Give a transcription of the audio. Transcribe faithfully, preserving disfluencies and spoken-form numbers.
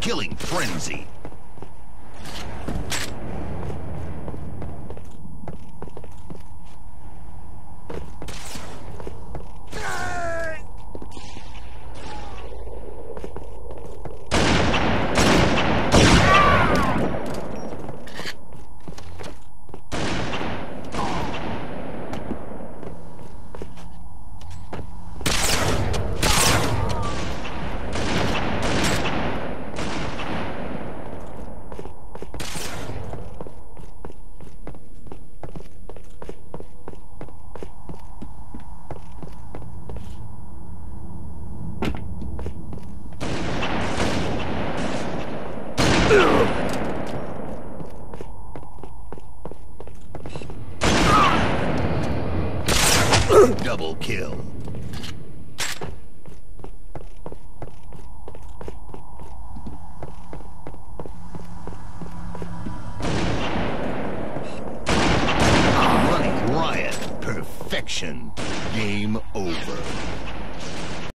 Killing frenzy. Double kill. Running riot, perfection. Game over.